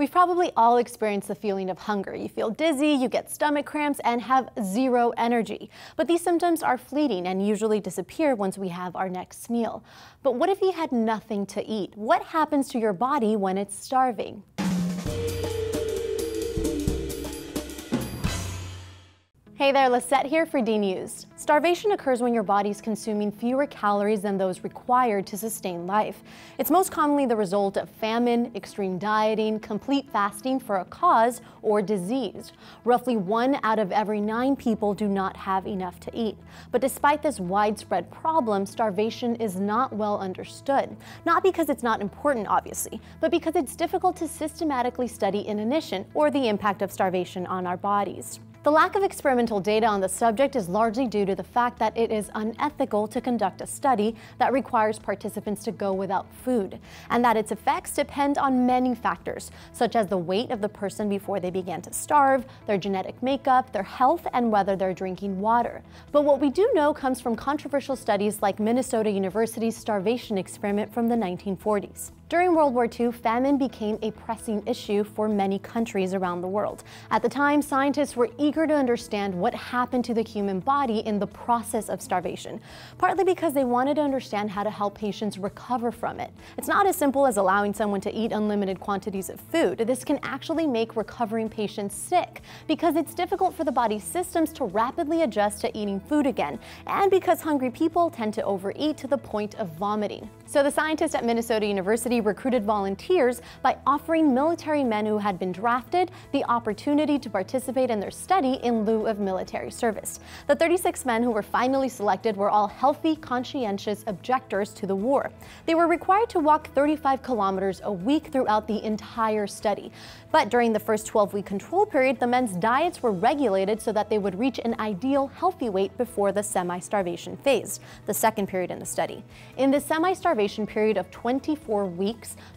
We've probably all experienced the feeling of hunger. You feel dizzy, you get stomach cramps, and have zero energy. But these symptoms are fleeting and usually disappear once we have our next meal. But what if you had nothing to eat? What happens to your body when it's starving? Hey there, Lissette here for DNews. Starvation occurs when your body's consuming fewer calories than those required to sustain life. It's most commonly the result of famine, extreme dieting, complete fasting for a cause, or disease. Roughly 1 out of every 9 people do not have enough to eat. But despite this widespread problem, starvation is not well understood. Not because it's not important, obviously, but because it's difficult to systematically study inanition, or the impact of starvation on our bodies. The lack of experimental data on the subject is largely due to the fact that it is unethical to conduct a study that requires participants to go without food, and that its effects depend on many factors, such as the weight of the person before they began to starve, their genetic makeup, their health, and whether they're drinking water. But what we do know comes from controversial studies like Minnesota University's starvation experiment from the 1940s. During World War II, famine became a pressing issue for many countries around the world. At the time, scientists were eager to understand what happened to the human body in the process of starvation, partly because they wanted to understand how to help patients recover from it. It's not as simple as allowing someone to eat unlimited quantities of food. This can actually make recovering patients sick, because it's difficult for the body's systems to rapidly adjust to eating food again, and because hungry people tend to overeat to the point of vomiting. So the scientists at Minnesota University recruited volunteers by offering military men who had been drafted the opportunity to participate in their study in lieu of military service. The 36 men who were finally selected were all healthy, conscientious objectors to the war. They were required to walk 35 kilometers a week throughout the entire study. But during the first 12-week control period, the men's diets were regulated so that they would reach an ideal healthy weight before the semi-starvation phase, the second period in the study. In the semi-starvation period of 24 weeks,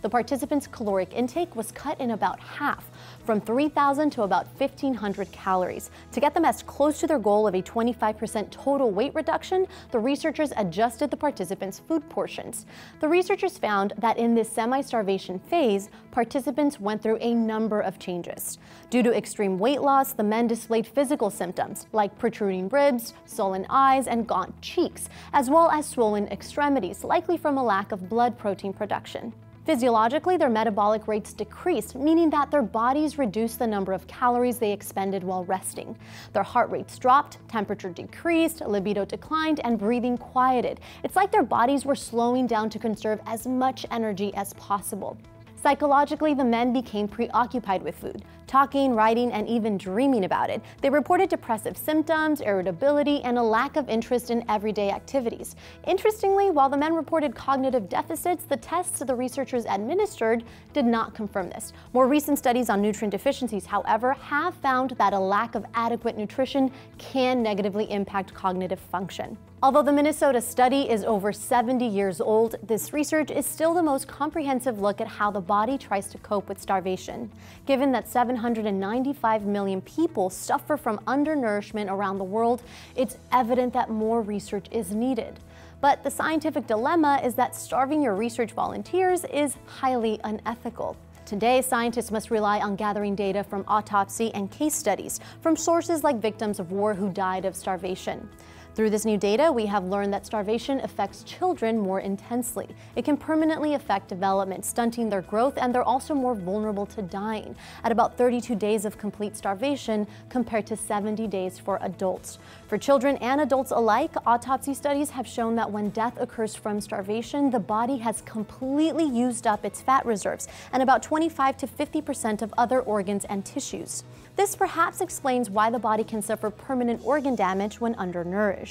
the participants' caloric intake was cut in about half, from 3,000 to about 1,500 calories. To get them as close to their goal of a 25% total weight reduction, the researchers adjusted the participants' food portions. The researchers found that in this semi-starvation phase, participants went through a number of changes. Due to extreme weight loss, the men displayed physical symptoms like protruding ribs, sullen eyes, and gaunt cheeks, as well as swollen extremities, likely from a lack of blood protein production. Physiologically, their metabolic rates decreased, meaning that their bodies reduced the number of calories they expended while resting. Their heart rates dropped, temperature decreased, libido declined, and breathing quieted. It's like their bodies were slowing down to conserve as much energy as possible. Psychologically, the men became preoccupied with food, talking, writing, and even dreaming about it. They reported depressive symptoms, irritability, and a lack of interest in everyday activities. Interestingly, while the men reported cognitive deficits, the tests the researchers administered did not confirm this. More recent studies on nutrient deficiencies, however, have found that a lack of adequate nutrition can negatively impact cognitive function. Although the Minnesota study is over 70 years old, this research is still the most comprehensive look at how the body tries to cope with starvation. Given that 795 million people suffer from undernourishment around the world, it's evident that more research is needed. But the scientific dilemma is that starving your research volunteers is highly unethical. Today, scientists must rely on gathering data from autopsy and case studies from sources like victims of war who died of starvation. Through this new data, we have learned that starvation affects children more intensely. It can permanently affect development, stunting their growth, and they're also more vulnerable to dying at about 32 days of complete starvation compared to 70 days for adults. For children and adults alike, autopsy studies have shown that when death occurs from starvation, the body has completely used up its fat reserves and about 25 to 50% of other organs and tissues. This perhaps explains why the body can suffer permanent organ damage when undernourished.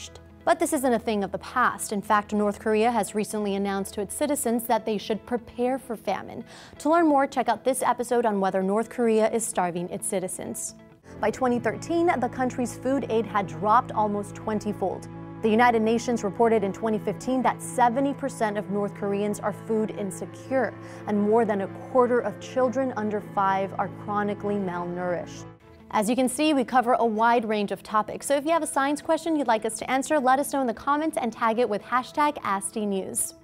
But this isn't a thing of the past. In fact, North Korea has recently announced to its citizens that they should prepare for famine. To learn more, check out this episode on whether North Korea is starving its citizens. By 2013, the country's food aid had dropped almost 20-fold. The United Nations reported in 2015 that 70% of North Koreans are food insecure, and more than 1/4 of children under 5 are chronically malnourished. As you can see, we cover a wide range of topics, so if you have a science question you'd like us to answer, let us know in the comments and tag it with #AskDNews.